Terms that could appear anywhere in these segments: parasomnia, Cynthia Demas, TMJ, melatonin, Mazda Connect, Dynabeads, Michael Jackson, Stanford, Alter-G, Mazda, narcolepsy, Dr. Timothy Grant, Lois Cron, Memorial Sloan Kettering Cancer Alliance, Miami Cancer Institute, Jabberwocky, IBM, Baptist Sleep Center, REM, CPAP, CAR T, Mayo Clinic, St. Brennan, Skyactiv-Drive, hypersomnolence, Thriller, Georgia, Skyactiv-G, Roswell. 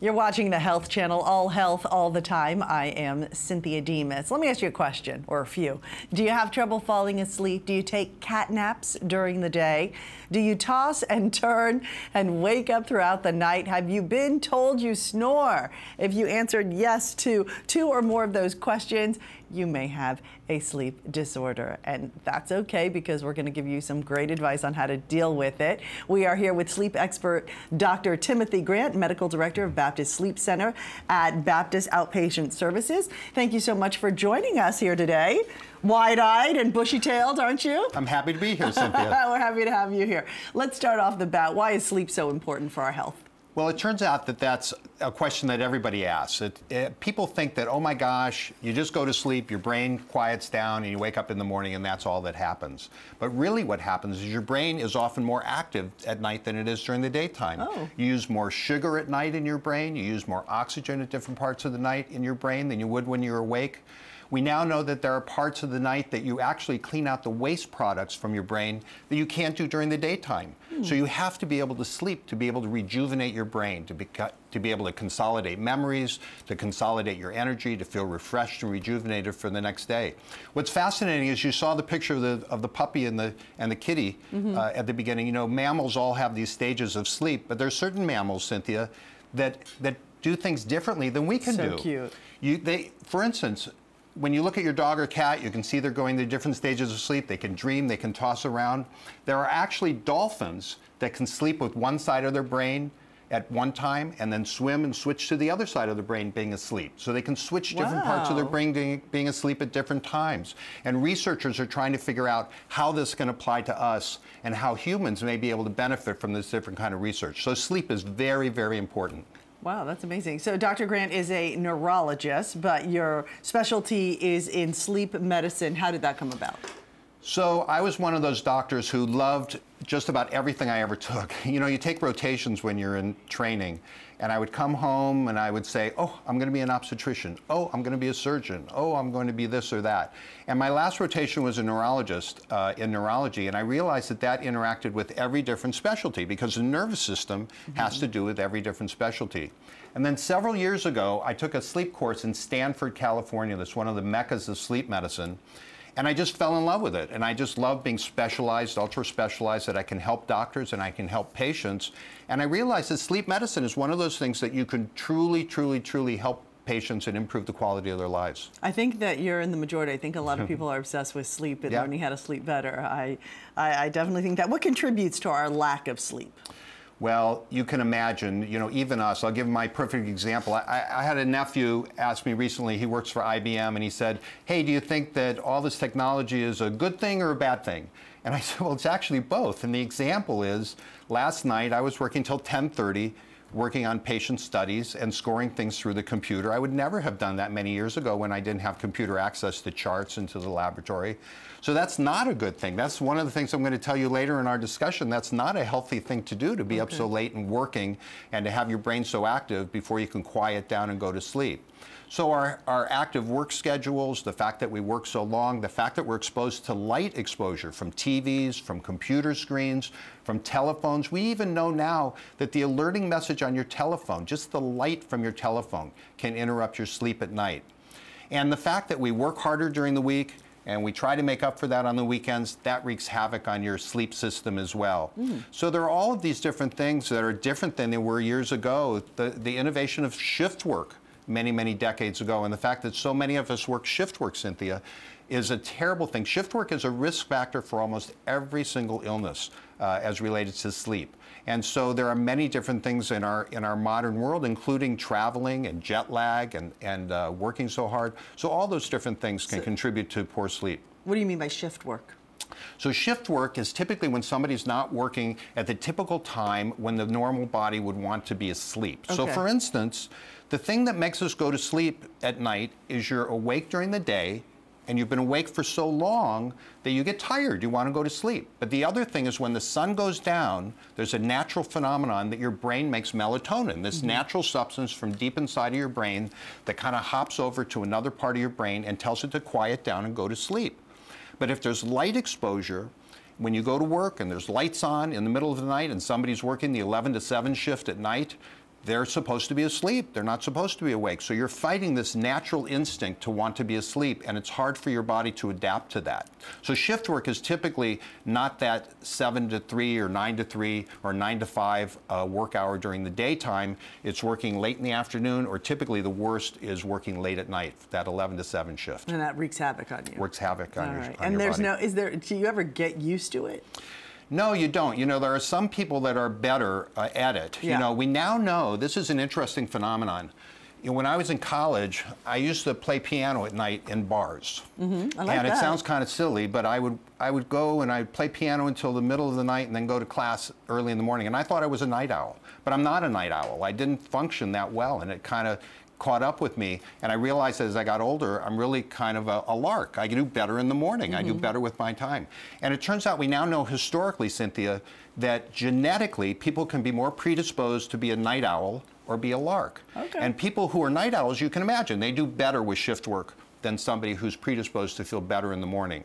You're watching the Health Channel, all health, all the time. I am Cynthia Demas. Let me ask you a question, or a few. Do you have trouble falling asleep? Do you take cat naps during the day? Do you toss and turn and wake up throughout the night? Have you been told you snore? If you answered yes to two or more of those questions, you may have a sleep disorder. And that's okay, because we're going to give you some great advice on how to deal with it. We are here with sleep expert Dr. Timothy Grant, Medical Director of Baptist Sleep Center at Baptist Outpatient Services. Thank you so much for joining us here today. Wide-eyed and bushy-tailed, aren't you? I'm happy to be here, Cynthia. We're happy to have you here. Let's start off the bat. Why is sleep so important for our health? Well, it turns out that that's a question that everybody asks. People think that, oh my gosh, you just go to sleep, your brain quiets down, and you wake up in the morning, and that's all that happens. But really what happens is your brain is often more active at night than it is during the daytime. Oh. You use more sugar at night in your brain. You use more oxygen at different parts of the night in your brain than you would when you're awake. We now know that there are parts of the night that you actually clean out the waste products from your brain that you can't do during the daytime. So you have to be able to sleep to be able to rejuvenate your brain, to be able to consolidate memories, to consolidate your energy, to feel refreshed and rejuvenated for the next day. What's fascinating is you saw the picture of the puppy and the kitty at the beginning. You know, mammals all have these stages of sleep, but there are certain mammals, Cynthia, that do things differently than we can do. So cute. For instance, when you look at your dog or cat, you can see they're going through different stages of sleep. They can dream, they can toss around. There are actually dolphins that can sleep with one side of their brain at one time and then swim and switch to the other side of the brain being asleep. So they can switch different parts of their brain being asleep at different times. And researchers are trying to figure out how this can apply to us and how humans may be able to benefit from this different kind of research. So sleep is very, very important. Wow, that's amazing. So Dr. Grant is a neurologist, but your specialty is in sleep medicine. How did that come about? So I was one of those doctors who loved just about everything I ever took. You know, you take rotations when you're in training, and I would come home and I would say, oh, I'm going to be an obstetrician. Oh, I'm going to be a surgeon. Oh, I'm going to be this or that. And my last rotation was a neurologist in neurology, and I realized that that interacted with every different specialty, because the nervous system has to do with every different specialty. And then several years ago, I took a sleep course in Stanford, California. That's one of the meccas of sleep medicine. And I just fell in love with it. And I just love being specialized, ultra-specialized, that I can help doctors and I can help patients. And I realized that sleep medicine is one of those things that you can truly, truly, truly help patients and improve the quality of their lives. I think that you're in the majority. I think a lot of people are obsessed with sleep and learning how to sleep better. I definitely think that. What contributes to our lack of sleep? Well, you can imagine, you know, even us. I'll give my perfect example. I had a nephew ask me recently, he works for IBM, and he said, hey, do you think that all this technology is a good thing or a bad thing? And I said, well, it's actually both. And the example is, last night I was working till 10:30, working on patient studies and scoring things through the computer. I would never have done that many years ago when I didn't have computer access to charts and to the laboratory. So that's not a good thing. That's one of the things I'm going to tell you later in our discussion. That's not a healthy thing to do, to be up so late and working and to have your brain so active before you can quiet down and go to sleep. So our active work schedules, the fact that we work so long, the fact that we're exposed to light exposure from TVs, from computer screens, from telephones. We even know now that the alerting message on your telephone, just the light from your telephone, can interrupt your sleep at night. And the fact that we work harder during the week and we try to make up for that on the weekends, that wreaks havoc on your sleep system as well. So there are all of these different things that are different than they were years ago. The innovation of shift work many, many decades ago, and the fact that so many of us work shift work, Cynthia, is a terrible thing. Shift work is a risk factor for almost every single illness as related to sleep. And so there are many different things in our modern world, including traveling and jet lag and working so hard. So all those different things can contribute to poor sleep. What do you mean by shift work? So shift work is typically when somebody's not working at the typical time when the normal body would want to be asleep. Okay. So for instance, the thing that makes us go to sleep at night is you're awake during the day and you've been awake for so long that you get tired, you want to go to sleep. But the other thing is when the sun goes down, there's a natural phenomenon that your brain makes melatonin, this natural substance from deep inside of your brain that kind of hops over to another part of your brain and tells it to quiet down and go to sleep. But if there's light exposure, when you go to work and there's lights on in the middle of the night and somebody's working the 11 to 7 shift at night, They're supposed to be asleep. They're not supposed to be awake. So you're fighting this natural instinct to want to be asleep, and it's hard for your body to adapt to that. So shift work is typically not that 7 to 3 or 9 to 3 or 9 to 5 work hour during the daytime. It's working late in the afternoon, or typically the worst is working late at night, that 11 to 7 shift. And that wreaks havoc on you. Wreaks havoc on your body. And there's no, do you ever get used to it? No, you don't. You know, there are some people that are better at it. Yeah. You know, we now know, this is an interesting phenomenon. You know, when I was in college, I used to play piano at night in bars. Mm-hmm. I like that. It sounds kind of silly, but I would go and I'd play piano until the middle of the night and then go to class early in the morning. And I thought I was a night owl, but I'm not a night owl. I didn't function that well, and it kind of caught up with me, and I realized as I got older, I'm really kind of a lark. I do better in the morning. Mm-hmm. I do better with my time. And it turns out we now know historically, Cynthia, that genetically people can be more predisposed to be a night owl or be a lark. Okay. And people who are night owls, you can imagine, they do better with shift work than somebody who's predisposed to feel better in the morning.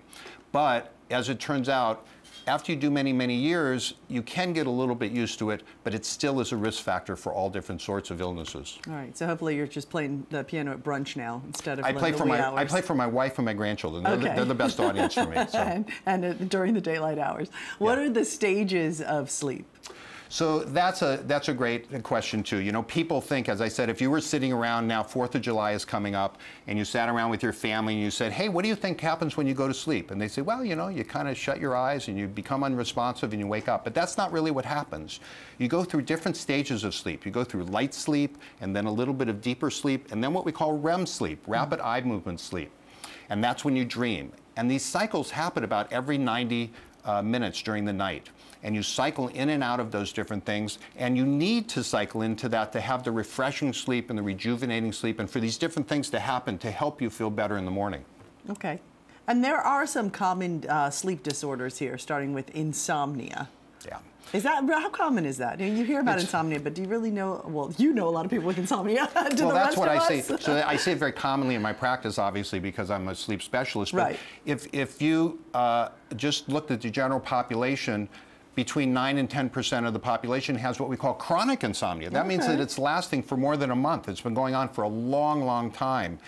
But as it turns out, after you do many, many years, you can get a little bit used to it, but it still is a risk factor for all different sorts of illnesses. All right, so hopefully you're just playing the piano at brunch now instead of the wee hours. I play for my wife and my grandchildren. Okay. They're the best audience for me. So. and during the daylight hours. What are the stages of sleep? So that's a great question too. You know, people think, as I said, if you were sitting around now, 4th of July is coming up, and you sat around with your family and you said, hey, what do you think happens when you go to sleep? And they say, well, you know, you kind of shut your eyes and you become unresponsive and you wake up. But that's not really what happens. You go through different stages of sleep. You go through light sleep, and then a little bit of deeper sleep, and then what we call REM sleep, rapid eye movement sleep. And that's when you dream. And these cycles happen about every 90 minutes during the night. And you cycle in and out of those different things, and you need to cycle into that to have the refreshing sleep and the rejuvenating sleep, and for these different things to happen to help you feel better in the morning. Okay. And there are some common sleep disorders here, starting with insomnia. Yeah. Is that, how common is that? You hear about insomnia, but do you really know, well, you know a lot of people with insomnia. Well, that's what I say. So I say it very commonly in my practice, obviously, because I'm a sleep specialist. But if you just looked at the general population, between 9 and 10% of the population has what we call chronic insomnia. That means that it's lasting for more than a month. It's been going on for a long, long time.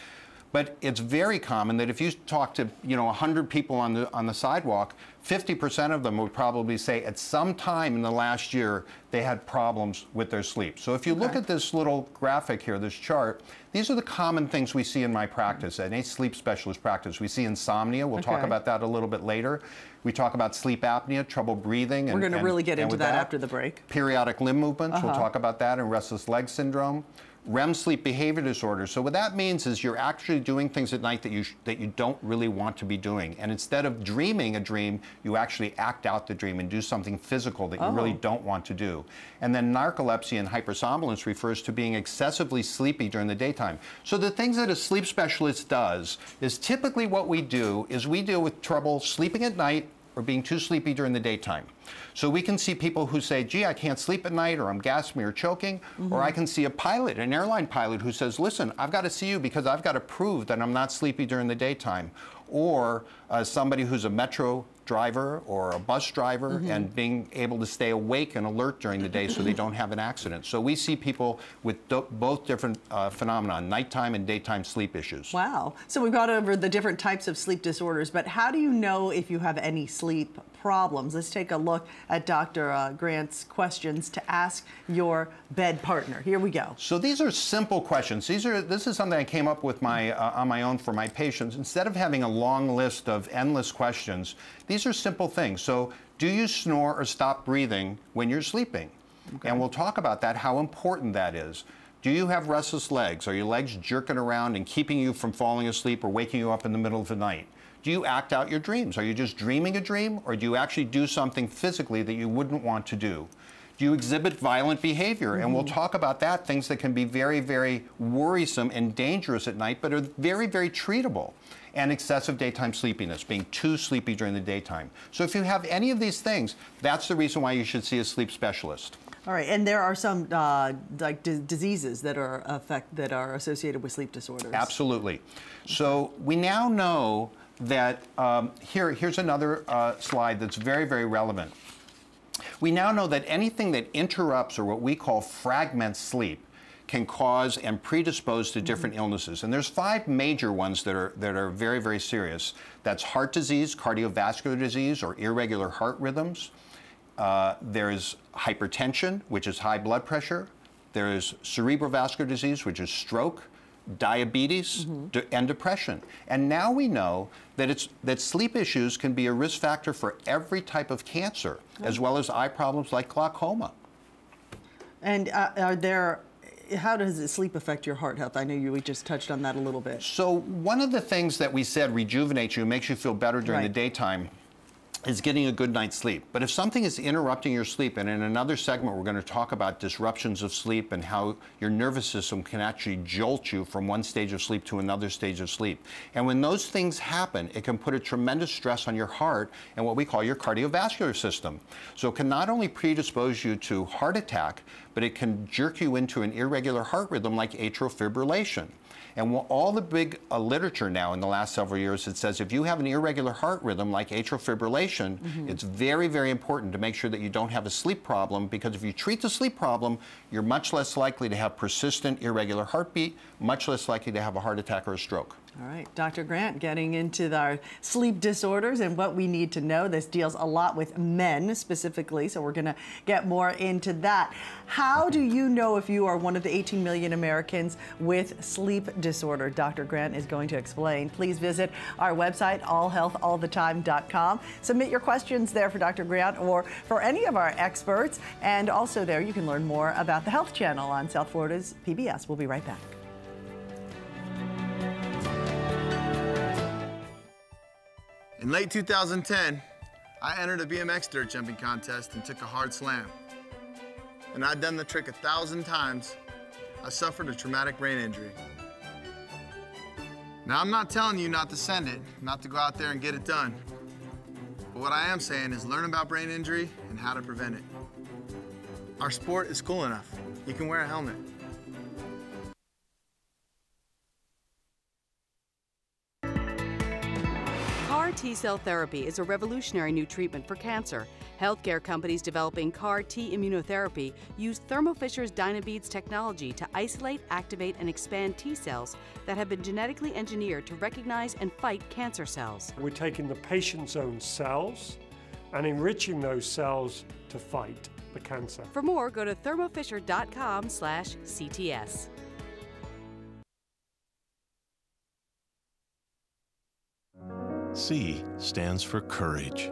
But it's very common that if you talk to, you know, 100 people on the sidewalk, 50% of them would probably say at some time in the last year they had problems with their sleep. So if you look at this little graphic here, this chart, these are the common things we see in my practice, in a sleep specialist practice. We see insomnia. We'll talk about that a little bit later. We talk about sleep apnea, trouble breathing. We're going to really get into that after the break. Periodic limb movements. We'll talk about that, and restless leg syndrome. REM sleep behavior disorder. So what that means is you're actually doing things at night that you don't really want to be doing. And instead of dreaming a dream, you actually act out the dream and do something physical that you really don't want to do. And then narcolepsy and hypersomnolence refers to being excessively sleepy during the daytime. So the things that a sleep specialist does is typically what we do is we deal with trouble sleeping at night or being too sleepy during the daytime. So we can see people who say, gee, I can't sleep at night, or I'm gasping or choking, or I can see a pilot, an airline pilot, who says, listen, I've got to see you because I've got to prove that I'm not sleepy during the daytime. Or somebody who's a metro driver or a bus driver and being able to stay awake and alert during the day so they don't have an accident. So we see people with both different phenomena, nighttime and daytime sleep issues. Wow. So we've got over the different types of sleep disorders, but how do you know if you have any sleep problems? Let's take a look at Dr. Grant's questions to ask your bed partner. Here we go. So these are simple questions. This is something I came up with on my own for my patients. Instead of having a long list of endless questions, these are simple things. So, do you snore or stop breathing when you're sleeping? Okay. And we'll talk about that, how important that is. Do you have restless legs? Are your legs jerking around and keeping you from falling asleep or waking you up in the middle of the night? Do you act out your dreams? Are you just dreaming a dream, or do you actually do something physically that you wouldn't want to do? Do you exhibit violent behavior? And we'll talk about that, things that can be very, very worrisome and dangerous at night, but are very, very treatable. And excessive daytime sleepiness, being too sleepy during the daytime. So if you have any of these things, that's the reason why you should see a sleep specialist. All right, and there are some like diseases that are associated with sleep disorders. Absolutely. So we now know that here's another slide that's very, very relevant. we now know that anything that interrupts, or what we call fragments sleep, can cause and predispose to different illnesses. And there's five major ones that are very, very serious. That's heart disease, cardiovascular disease, or irregular heart rhythms. There's hypertension, which is high blood pressure. There's cerebrovascular disease, which is stroke, diabetes, and depression. And now we know that sleep issues can be a risk factor for every type of cancer, as well as eye problems like glaucoma. And how does sleep affect your heart health? I know we just touched on that a little bit. So one of the things that we said rejuvenates you, makes you feel better during the daytime, is getting a good night's sleep. But if something is interrupting your sleep, and in another segment we're going to talk about disruptions of sleep and how your nervous system can actually jolt you from one stage of sleep to another stage of sleep. And when those things happen, it can put a tremendous stress on your heart and what we call your cardiovascular system. So it can not only predispose you to heart attack, but it can jerk you into an irregular heart rhythm like atrial fibrillation. And all the big literature now in the last several years, it says if you have an irregular heart rhythm like atrial fibrillation, it's very, very important to make sure that you don't have a sleep problem, because if you treat the sleep problem, you're much less likely to have persistent irregular heartbeat, much less likely to have a heart attack or a stroke. All right, Dr. Grant, getting into our sleep disorders and what we need to know. This deals a lot with men specifically, so we're going to get more into that. How do you know if you are one of the 18 million Americans with sleep disorder? Dr. Grant is going to explain. Please visit our website, allhealthallthetime.com. Submit your questions there for Dr. Grant or for any of our experts. And also there you can learn more about the Health Channel on South Florida's PBS. We'll be right back. In late 2010, I entered a BMX dirt jumping contest and took a hard slam. And I'd done the trick 1,000 times. I suffered a traumatic brain injury. Now, I'm not telling you not to send it, not to go out there and get it done. But what I am saying is learn about brain injury and how to prevent it. Our sport is cool enough. You can wear a helmet. CAR T-cell therapy is a revolutionary new treatment for cancer. Healthcare companies developing CAR T immunotherapy use Thermo Fisher's Dynabeads technology to isolate, activate, and expand T cells that have been genetically engineered to recognize and fight cancer cells. We're taking the patient's own cells and enriching those cells to fight the cancer. For more, go to thermofisher.com/CTS. C stands for courage,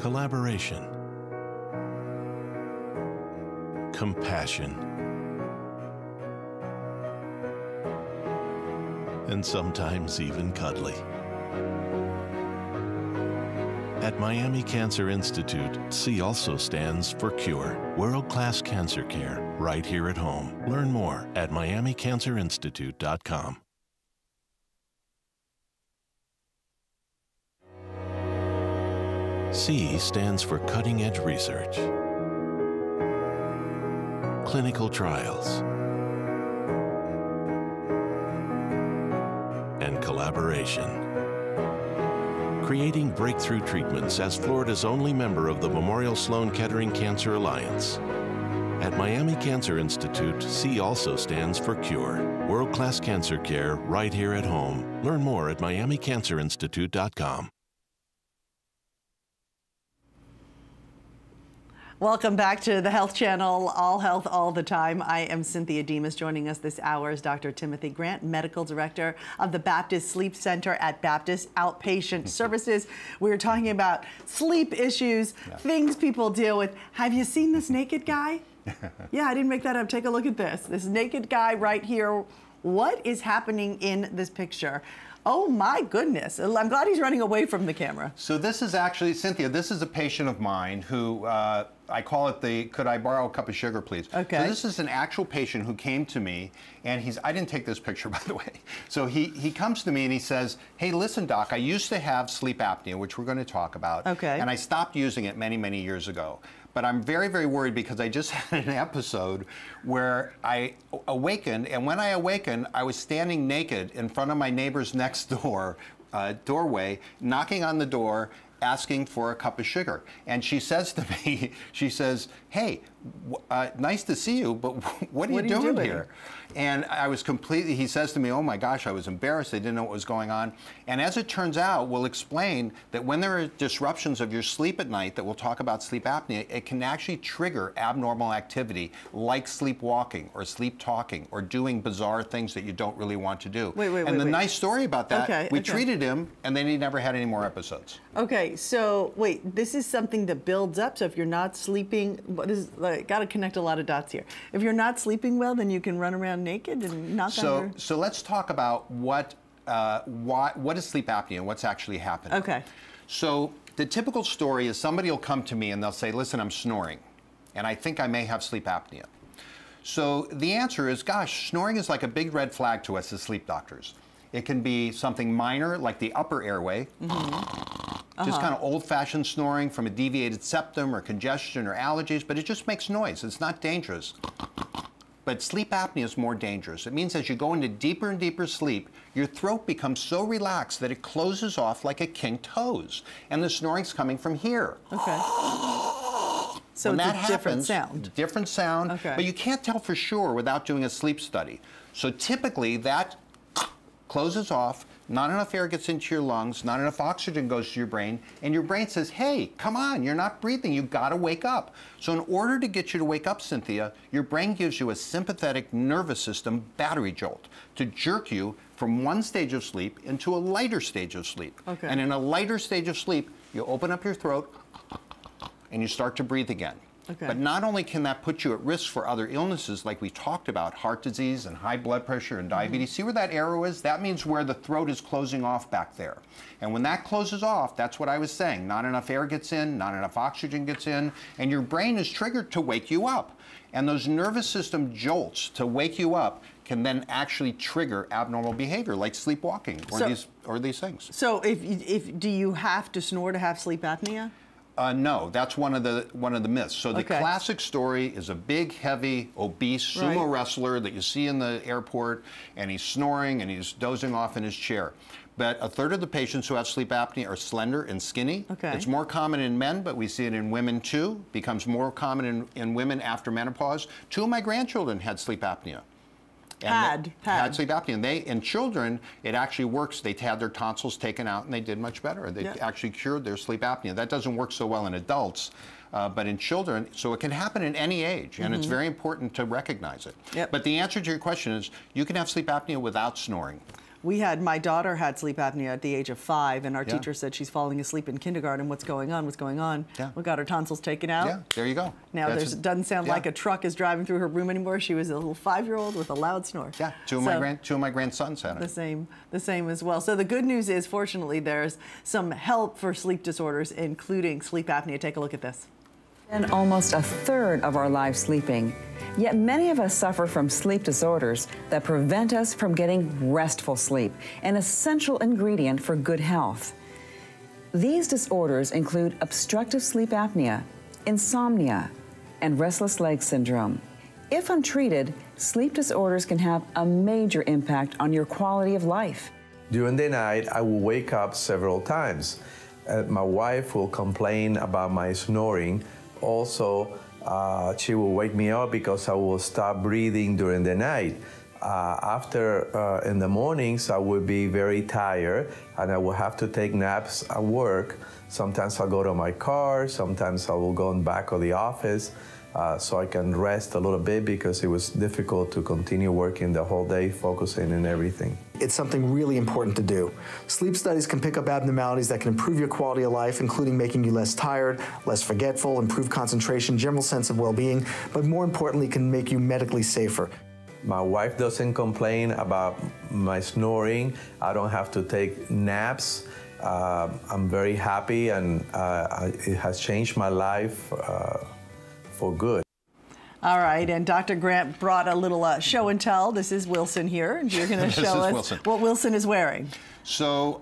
collaboration, compassion, and sometimes even cuddly. At Miami Cancer Institute, C also stands for cure. World-class cancer care right here at home. Learn more at miamicancerinstitute.com. C stands for cutting-edge research, clinical trials, and collaboration. Creating breakthrough treatments as Florida's only member of the Memorial Sloan Kettering Cancer Alliance. At Miami Cancer Institute, C also stands for cure. World-class cancer care right here at home. Learn more at miamicancerinstitute.com. Welcome back to the Health Channel, All Health, All the Time. I am Cynthia Demas. Joining us this hour is Dr. Timothy Grant, Medical Director of the Baptist Sleep Center at Baptist Outpatient Services. We're talking about sleep issues, things people deal with. Have you seen this naked guy? Yeah, I didn't make that up. Take a look at this. This naked guy right here. What is happening in this picture? Oh my goodness, I'm glad he's running away from the camera. So this is actually, Cynthia, this is a patient of mine who, I call it the, could I borrow a cup of sugar please? Okay. So this is an actual patient who came to me, and he's, I didn't take this picture by the way. So he comes to me and he says, hey listen doc, I used to have sleep apnea, which we're going to talk about. Okay. And I stopped using it many, many years ago. But I'm very, very worried because I just had an episode where I awakened, and when I awakened, I was standing naked in front of my neighbor's next door doorway, knocking on the door, asking for a cup of sugar. And she says to me, she says, hey, nice to see you, but what are you doing here? And I was completely, he says to me, oh my gosh, I was embarrassed. I didn't know what was going on. And as it turns out, we'll explain that when there are disruptions of your sleep at night, that we'll talk about sleep apnea, it can actually trigger abnormal activity like sleepwalking or sleep talking or doing bizarre things that you don't really want to do. And the nice story about that, we treated him and then he never had any more episodes. Okay, so wait, this is something that builds up. So if you're not sleeping, got to connect a lot of dots here. If you're not sleeping well, then you can run around naked and knock on your... So let's talk about what is sleep apnea and what's actually happening. Okay. So the typical story is somebody will come to me and they'll say, listen, I'm snoring, and I think I may have sleep apnea. So the answer is, gosh, snoring is like a big red flag to us as sleep doctors. It can be something minor, like the upper airway, just kind of old-fashioned snoring from a deviated septum or congestion or allergies, but it just makes noise. It's not dangerous. But sleep apnea is more dangerous. It means as you go into deeper and deeper sleep, your throat becomes so relaxed that it closes off like a kinked hose, and the snoring's coming from here. So when it's that happens, different sound. But you can't tell for sure without doing a sleep study. So typically that closes off, not enough air gets into your lungs, not enough oxygen goes to your brain, and your brain says, hey, come on, you're not breathing, you've got to wake up. So in order to get you to wake up, Cynthia, your brain gives you a sympathetic nervous system battery jolt to jerk you from one stage of sleep into a lighter stage of sleep. And in a lighter stage of sleep, you open up your throat and you start to breathe again. But not only can that put you at risk for other illnesses like we talked about, heart disease and high blood pressure and diabetes, see where that arrow is? That means where the throat is closing off back there. And when that closes off, that's what I was saying. Not enough air gets in, not enough oxygen gets in, and your brain is triggered to wake you up. And those nervous system jolts to wake you up can then actually trigger abnormal behavior like sleepwalking or, these things. So do you have to snore to have sleep apnea? No, that's one of the myths. So the classic story is a big, heavy, obese sumo wrestler that you see in the airport, and he's snoring and he's dozing off in his chair. But a third of the patients who have sleep apnea are slender and skinny. It's more common in men, but we see it in women too. Becomes more common in women after menopause. Two of my grandchildren had sleep apnea. Had sleep apnea. And in children, it actually works. They had their tonsils taken out and they did much better. They actually cured their sleep apnea. That doesn't work so well in adults, but in children, so it can happen in any age, and it's very important to recognize it. But the answer to your question is, you can have sleep apnea without snoring. My daughter had sleep apnea at the age of 5, and our teacher said she's falling asleep in kindergarten. What's going on? What's going on? We got her tonsils taken out. There you go. Now it doesn't sound like a truck is driving through her room anymore. She was a little 5-year-old with a loud snore. Two of my grandsons had it. The same as well. So the good news is, fortunately, there's some help for sleep disorders, including sleep apnea. Take a look at this. And almost a third of our lives sleeping. Yet many of us suffer from sleep disorders that prevent us from getting restful sleep, an essential ingredient for good health. These disorders include obstructive sleep apnea, insomnia, and restless leg syndrome. If untreated, sleep disorders can have a major impact on your quality of life. During the night, I will wake up several times. My wife will complain about my snoring. Also, she will wake me up because I will stop breathing during the night. In the mornings, I will be very tired and I will have to take naps at work. Sometimes I'll go to my car, sometimes I will go back of the office so I can rest a little bit because it was difficult to continue working the whole day, focusing on everything. It's something really important to do. Sleep studies can pick up abnormalities that can improve your quality of life, including making you less tired, less forgetful, improved concentration, general sense of well-being, but more importantly, can make you medically safer. My wife doesn't complain about my snoring. I don't have to take naps. I'm very happy, and it has changed my life for good. All right, and Dr. Grant brought a little show and tell. This is Wilson here, and you're going to show us what Wilson is wearing. So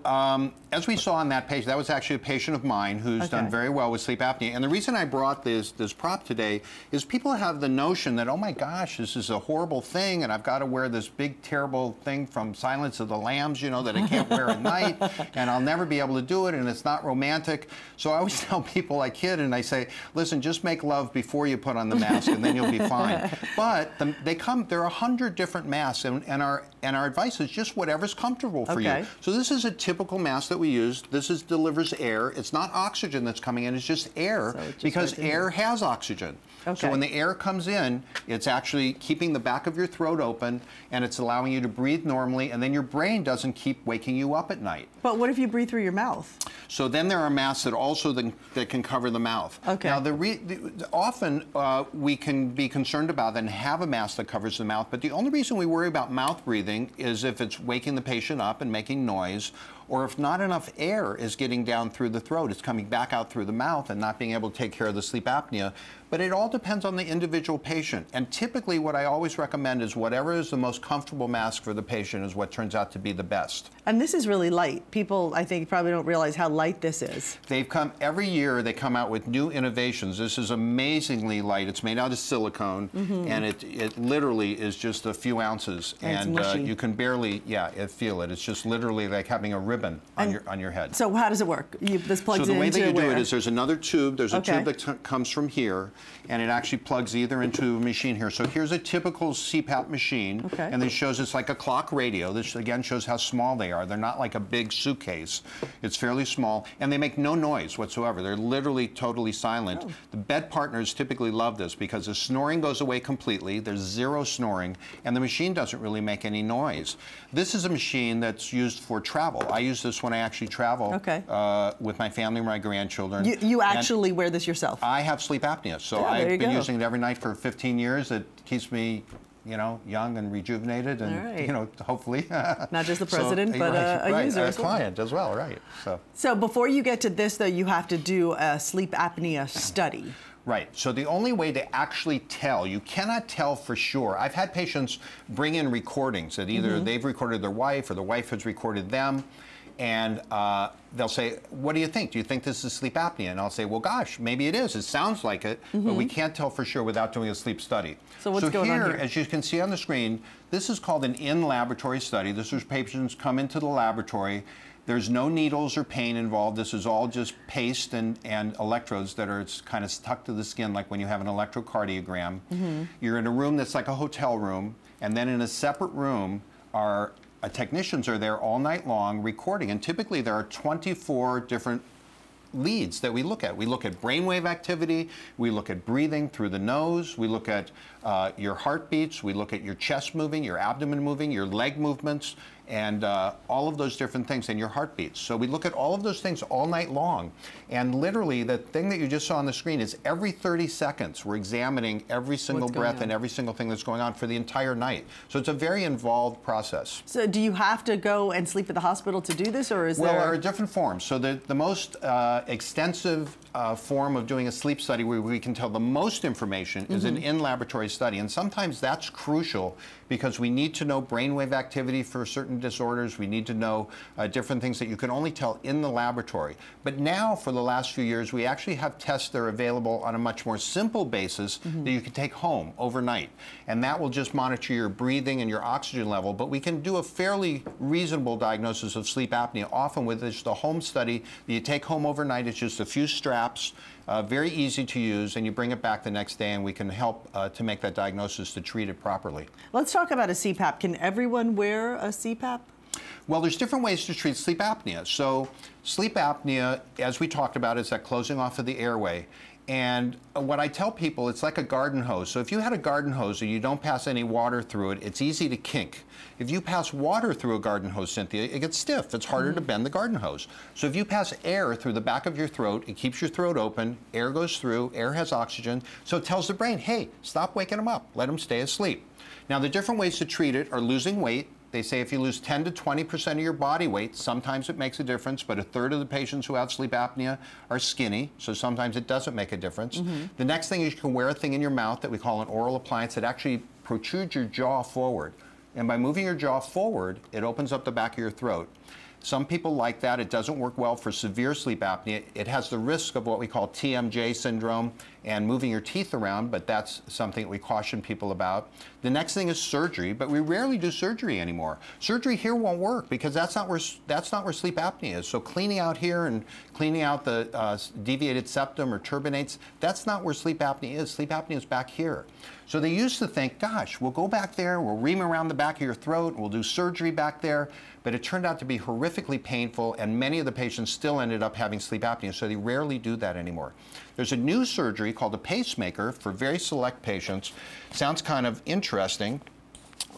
as we saw on that page, that was actually a patient of mine who's done very well with sleep apnea. And the reason I brought this prop today is people have the notion that, oh my gosh, this is a horrible thing, and I've got to wear this big, terrible thing from Silence of the Lambs, you know, that I can't wear at night, and I'll never be able to do it, and it's not romantic. So I always tell people I kid, and I say, listen, just make love before you put on the mask, and then you'll be fine. But there are 100 different masks, and our advice is just whatever's comfortable for you. So this is a typical mask that we use. This is delivers air. It's not oxygen that's coming in, it's just air, so because air has oxygen. So when the air comes in, it's actually keeping the back of your throat open, and it's allowing you to breathe normally, and then your brain doesn't keep waking you up at night. But what if you breathe through your mouth? So then there are masks that also that can cover the mouth. Now, often we can be concerned about and have a mask that covers the mouth, but the only reason we worry about mouth breathing is if it's waking the patient up and making noise, or if not enough air is getting down through the throat, it's coming back out through the mouth and not being able to take care of the sleep apnea. But it all depends on the individual patient. And typically what I always recommend is whatever is the most comfortable mask for the patient is what turns out to be the best. And this is really light. People, I think, probably don't realize how light this is. Every year they come out with new innovations. This is amazingly light. It's made out of silicone, and it literally is just a few ounces. And you can barely, feel it. It's just literally like having a ribbon on your head. So how does it work? This plugs in. So the way that you do it is there's another tube. There's a tube that comes from here, and it actually plugs either into a machine here. So here's a typical CPAP machine, and this shows it's like a clock radio. This again shows how small they are. They're not like a big suitcase. It's fairly small, and they make no noise whatsoever. They're literally totally silent. The bed partners typically love this because the snoring goes away completely. There's zero snoring, and the machine doesn't really make any noise. This is a machine that's used for travel. I use this when I actually travel with my family and my grandchildren. You actually wear this yourself? I have sleep apnea, so I've been using it every night for 15 years. It keeps me, you know, young and rejuvenated, and you know, hopefully not just the president, so, but a user, a client as well, So before you get to this, though, you have to do a sleep apnea study. So the only way to actually tell, you cannot tell for sure. I've had patients bring in recordings that either they've recorded their wife or the wife has recorded them, and they'll say, what do you think? Do you think this is sleep apnea? And I'll say, well, gosh, maybe it is. It sounds like it, but we can't tell for sure without doing a sleep study. So what's going on here? As you can see on the screen, this is called an in-laboratory study. This is patients come into the laboratory. There's no needles or pain involved. This is all just paste and electrodes that are kind of stuck to the skin, like when you have an electrocardiogram. You're in a room that's like a hotel room, and then in a separate room are technicians are there all night long recording, and typically there are 24 different leads that we look at. We look at brainwave activity, we look at breathing through the nose, we look at your heartbeats, we look at your chest moving, your abdomen moving, your leg movements, and all of those different things, and your heartbeats. So we look at all of those things all night long, and literally the thing that you just saw on the screen is every 30 seconds we're examining every single breath and every single thing that's going on for the entire night. So it's a very involved process. So do you have to go and sleep at the hospital to do this, or is there? Well, there are different forms. So the most extensive form of doing a sleep study where we can tell the most information is an in-laboratory study, and sometimes that's crucial because we need to know brainwave activity for certain disorders. We need to know different things that you can only tell in the laboratory. But now, for the last few years, we actually have tests that are available on a much more simple basis that you can take home overnight, and that will just monitor your breathing and your oxygen level, but we can do a fairly reasonable diagnosis of sleep apnea, often with just a home study that you take home overnight. It's just a few straps, very easy to use, and you bring it back the next day, and we can help to make that diagnosis to treat it properly. Let's talk about a CPAP. Can everyone wear a CPAP? Well, there's different ways to treat sleep apnea. So sleep apnea, as we talked about, is that closing off of the airway. And what I tell people, it's like a garden hose. So if you had a garden hose and you don't pass any water through it, it's easy to kink. If you pass water through a garden hose, Cynthia, it gets stiff. It's harder to bend the garden hose. So if you pass air through the back of your throat, it keeps your throat open, air goes through, air has oxygen, so it tells the brain, hey, stop waking them up, let them stay asleep. Now, the different ways to treat it are losing weight. They say if you lose 10 to 20% of your body weight, sometimes it makes a difference, but a third of the patients who have sleep apnea are skinny, so sometimes it doesn't make a difference. The next thing is you can wear a thing in your mouth that we call an oral appliance that actually protrudes your jaw forward. And by moving your jaw forward, it opens up the back of your throat. Some people like that. It doesn't work well for severe sleep apnea. It has the risk of what we call TMJ syndrome and moving your teeth around, but that's something that we caution people about. The next thing is surgery, but we rarely do surgery anymore. Surgery here won't work because that's not where sleep apnea is. So cleaning out here and cleaning out the deviated septum or turbinates, that's not where sleep apnea is. Sleep apnea is back here. So they used to think, gosh, we'll go back there, we'll ream around the back of your throat, we'll do surgery back there, but it turned out to be horrifically painful, and many of the patients still ended up having sleep apnea, so they rarely do that anymore. There's a new surgery called a pacemaker for very select patients. Sounds kind of interesting,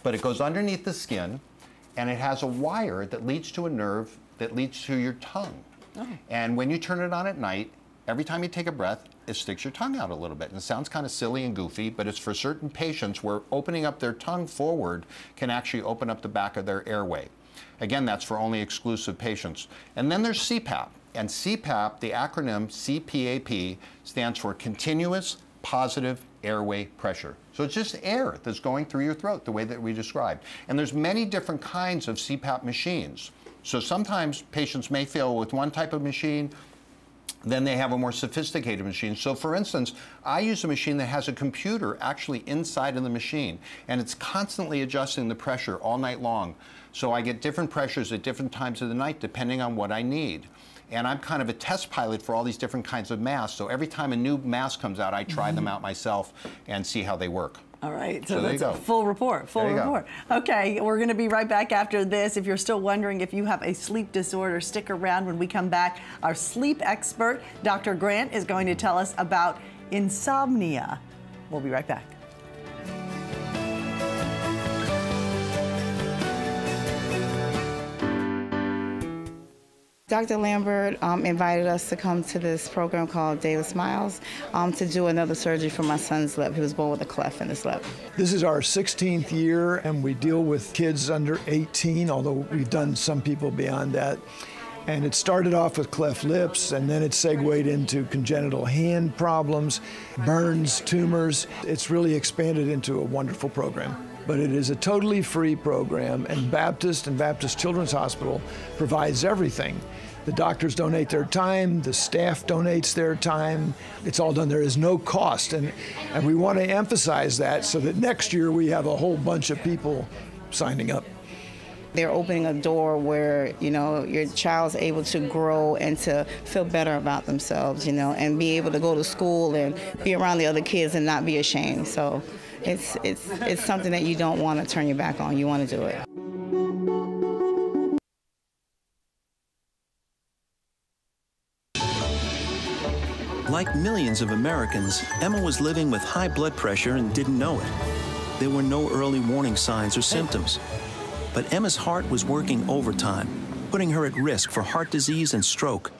but it goes underneath the skin, and it has a wire that leads to a nerve that leads to your tongue. Oh. And when you turn it on at night, every time you take a breath, it sticks your tongue out a little bit. And it sounds kind of silly and goofy, but it's for certain patients where opening up their tongue forward can actually open up the back of their airway. Again, that's for only exclusive patients. And then there's CPAP. And CPAP, the acronym CPAP, stands for Continuous Positive Airway Pressure. So it's just air that's going through your throat the way that we described. And there's many different kinds of CPAP machines. So sometimes patients may fail with one type of machine, then they have a more sophisticated machine. So for instance, I use a machine that has a computer actually inside of the machine, and it's constantly adjusting the pressure all night long. So I get different pressures at different times of the night depending on what I need. And I'm kind of a test pilot for all these different kinds of masks. So every time a new mask comes out, I try them out myself and see how they work. All right, so that's a full report, full report. Okay, we're gonna be right back after this. If you're still wondering if you have a sleep disorder, stick around when we come back. Our sleep expert, Dr. Grant, is going to tell us about insomnia. We'll be right back. Dr. Lambert invited us to come to this program called Davis Smiles to do another surgery for my son's lip. He was born with a cleft in his lip. This is our 16th year, and we deal with kids under 18, although we've done some people beyond that. And it started off with cleft lips, and then it segued into congenital hand problems, burns, tumors. It's really expanded into a wonderful program. But it is a totally free program, and Baptist Children's Hospital provides everything. The doctors donate their time, the staff donates their time. It's all done. There is no cost, and we want to emphasize that so that next year we have a whole bunch of people signing up. They're opening a door where, you know, your child's able to grow and to feel better about themselves, you know, and be able to go to school and be around the other kids and not be ashamed. So it's something that you don't want to turn your back on. You want to do it. Like millions of Americans, Emma was living with high blood pressure and didn't know it. There were no early warning signs or symptoms. But Emma's heart was working overtime, putting her at risk for heart disease and stroke.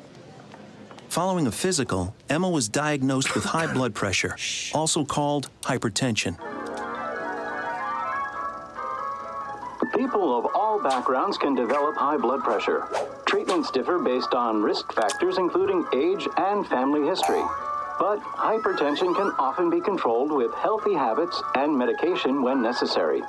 Following a physical, Emma was diagnosed with high blood pressure, also called hypertension. People of all backgrounds can develop high blood pressure. Treatments differ based on risk factors, including age and family history. But hypertension can often be controlled with healthy habits and medication when necessary.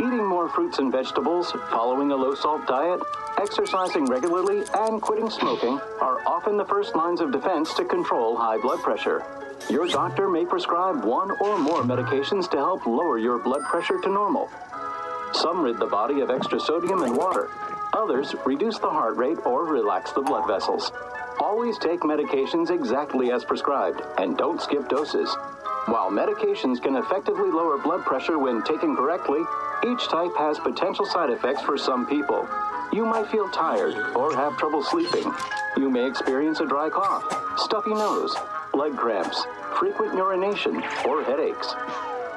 Eating more fruits and vegetables, following a low-salt diet, exercising regularly, and quitting smoking are often the first lines of defense to control high blood pressure. Your doctor may prescribe one or more medications to help lower your blood pressure to normal. Some rid the body of extra sodium and water. Others reduce the heart rate or relax the blood vessels. Always take medications exactly as prescribed and don't skip doses. While medications can effectively lower blood pressure when taken correctly, each type has potential side effects for some people. You might feel tired or have trouble sleeping. You may experience a dry cough, stuffy nose, leg cramps, frequent urination, or headaches.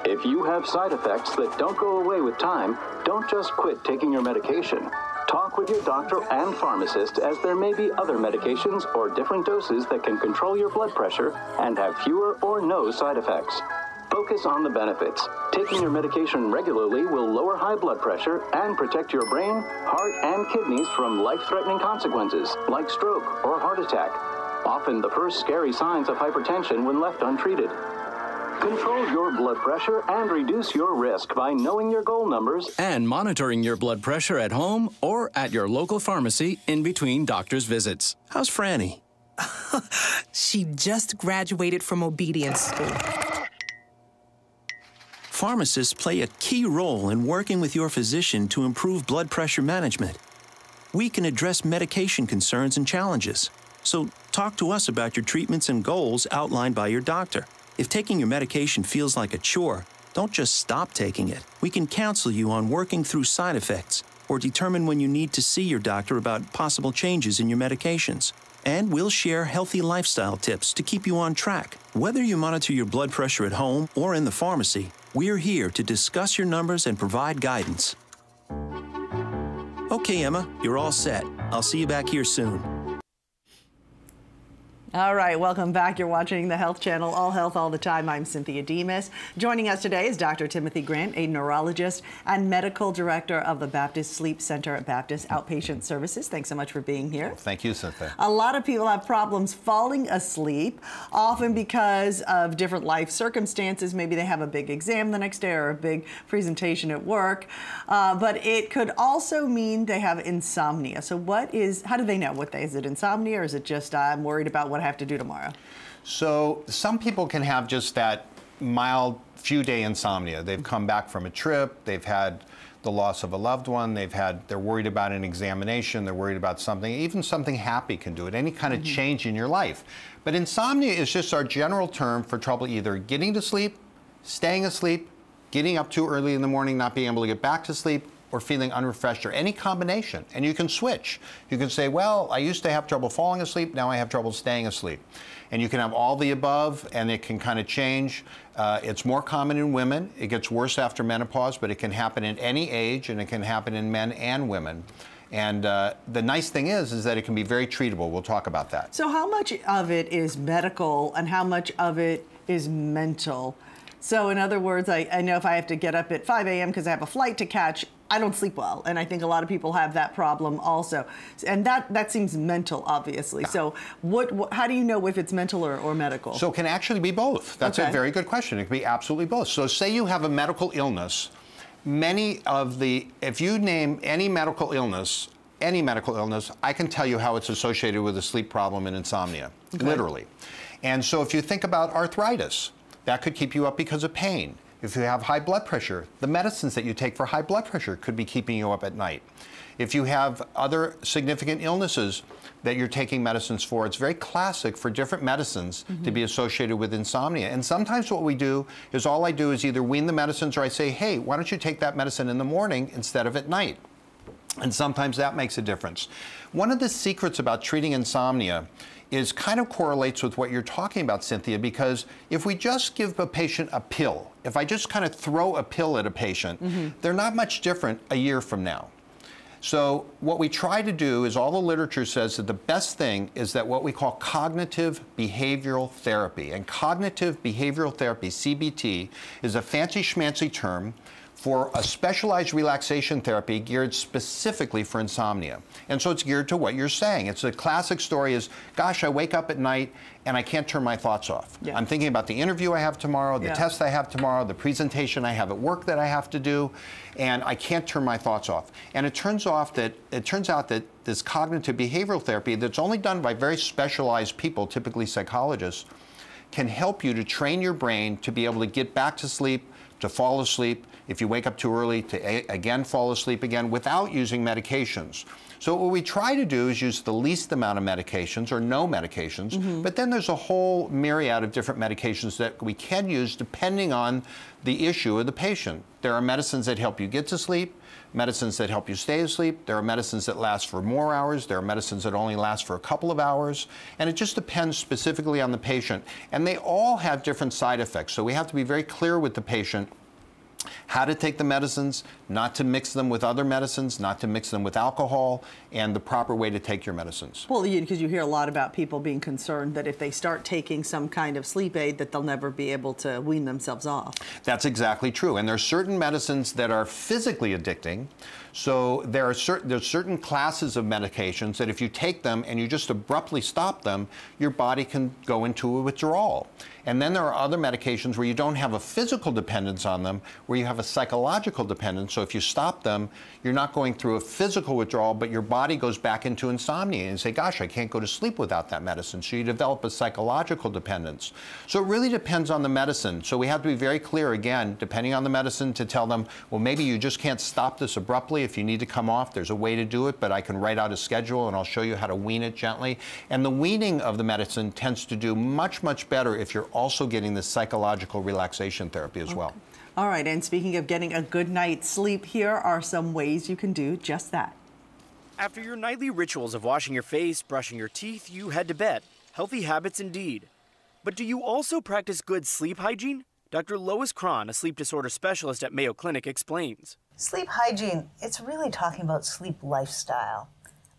If you have side effects that don't go away with time, don't just quit taking your medication. Talk with your doctor and pharmacist, as there may be other medications or different doses that can control your blood pressure and have fewer or no side effects. Focus on the benefits. Taking your medication regularly will lower high blood pressure and protect your brain, heart, and kidneys from life-threatening consequences like stroke or heart attack, often the first scary signs of hypertension when left untreated. Control your blood pressure and reduce your risk by knowing your goal numbers and monitoring your blood pressure at home or at your local pharmacy in between doctor's visits. How's Franny? She just graduated from obedience school. Pharmacists play a key role in working with your physician to improve blood pressure management. We can address medication concerns and challenges. So talk to us about your treatments and goals outlined by your doctor. If taking your medication feels like a chore, don't just stop taking it. We can counsel you on working through side effects or determine when you need to see your doctor about possible changes in your medications. And we'll share healthy lifestyle tips to keep you on track. Whether you monitor your blood pressure at home or in the pharmacy, we're here to discuss your numbers and provide guidance. Okay, Emma, you're all set. I'll see you back here soon. All right, welcome back. You're watching the Health Channel, All Health All the Time. I'm Cynthia Demas. Joining us today is Dr. Timothy Grant, a neurologist and medical director of the Baptist Sleep Center at Baptist Outpatient Services. Thanks so much for being here. Thank you, Cynthia. A lot of people have problems falling asleep, often because of different life circumstances. Maybe they have a big exam the next day or a big presentation at work, but it could also mean they have insomnia. So how do they know what they, is it insomnia or is it just I'm worried about what I have to do tomorrow? So some people can have just that mild few-day insomnia. They've come back from a trip, they've had the loss of a loved one, they're worried about an examination, they're worried about something, even something happy can do it, any kind of change in your life. But insomnia is just our general term for trouble either getting to sleep, staying asleep, getting up too early in the morning, not being able to get back to sleep, or feeling unrefreshed, or any combination. And you can switch. You can say, well, I used to have trouble falling asleep, now I have trouble staying asleep. And you can have all the above, and it can kind of change. It's more common in women. It gets worse after menopause, but it can happen at any age, and it can happen in men and women. And the nice thing is that it can be very treatable. We'll talk about that. So how much of it is medical, and how much of it is mental? So in other words, I know if I have to get up at 5 a.m. because I have a flight to catch, I don't sleep well, and I think a lot of people have that problem also. And that seems mental, obviously. Yeah. So how do you know if it's mental or medical? So it can actually be both. That's a very good question. It can be absolutely both. So say you have a medical illness. If you name any medical illness, I can tell you how it's associated with a sleep problem and insomnia, literally. And so if you think about arthritis, that could keep you up because of pain. If you have high blood pressure, the medicines that you take for high blood pressure could be keeping you up at night. If you have other significant illnesses that you're taking medicines for, it's very classic for different medicines to be associated with insomnia. And sometimes what we do is all I do is either wean the medicines or I say, hey, why don't you take that medicine in the morning instead of at night? And sometimes that makes a difference. One of the secrets about treating insomnia is kind of correlates with what you're talking about, Cynthia, because if we just give a patient a pill, if I just kind of throw a pill at a patient, they're not much different a year from now. So what we try to do is all the literature says that the best thing is that what we call cognitive behavioral therapy. And cognitive behavioral therapy, CBT, is a fancy schmancy term for a specialized relaxation therapy geared specifically for insomnia. And so it's geared to what you're saying. It's a classic story is, gosh, I wake up at night and I can't turn my thoughts off. Yeah. I'm thinking about the interview I have tomorrow, the test I have tomorrow, the presentation I have at work that I have to do, and I can't turn my thoughts off. And it turns out that this cognitive behavioral therapy that's only done by very specialized people, typically psychologists, can help you to train your brain to be able to get back to sleep, to fall asleep, if you wake up too early, to again fall asleep again without using medications. So what we try to do is use the least amount of medications or no medications, but then there's a whole myriad of different medications that we can use depending on the issue of the patient. There are medicines that help you get to sleep, medicines that help you stay asleep, there are medicines that last for more hours, there are medicines that only last for a couple of hours, and it just depends specifically on the patient. And they all have different side effects, so we have to be very clear with the patient how to take the medicines, not to mix them with other medicines, not to mix them with alcohol, and the proper way to take your medicines. Well, because you hear a lot about people being concerned that if they start taking some kind of sleep aid that they'll never be able to wean themselves off. That's exactly true. And there are certain medicines that are physically addicting. So there's certain classes of medications that if you take them and you just abruptly stop them, your body can go into a withdrawal. And then there are other medications where you don't have a physical dependence on them, where you have a psychological dependence. So if you stop them, you're not going through a physical withdrawal, but your body goes back into insomnia and say, gosh, I can't go to sleep without that medicine. So you develop a psychological dependence. So it really depends on the medicine. So we have to be very clear, again, depending on the medicine, to tell them, well, maybe you just can't stop this abruptly. If you need to come off, there's a way to do it, but I can write out a schedule and I'll show you how to wean it gently. And the weaning of the medicine tends to do much, much better if you're also getting the psychological relaxation therapy as well. All right, and speaking of getting a good night's sleep, here are some ways you can do just that. After your nightly rituals of washing your face, brushing your teeth, you head to bed. Healthy habits indeed. But do you also practice good sleep hygiene? Dr. Lois Cron, a sleep disorder specialist at Mayo Clinic, explains. Sleep hygiene, it's really talking about sleep lifestyle.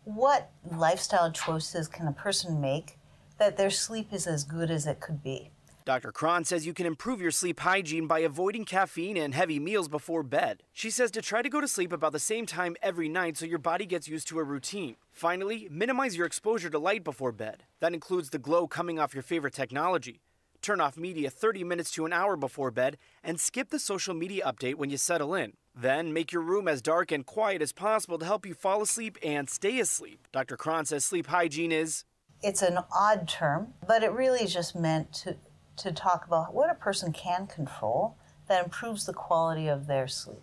What lifestyle choices can a person make that their sleep is as good as it could be? Dr. Cron says you can improve your sleep hygiene by avoiding caffeine and heavy meals before bed. She says to try to go to sleep about the same time every night so your body gets used to a routine. Finally, minimize your exposure to light before bed. That includes the glow coming off your favorite technology. Turn off media 30 minutes to an hour before bed and skip the social media update when you settle in. Then make your room as dark and quiet as possible to help you fall asleep and stay asleep. Dr. Cron says sleep hygiene is... It's an odd term, but it really is just meant to talk about what a person can control that improves the quality of their sleep.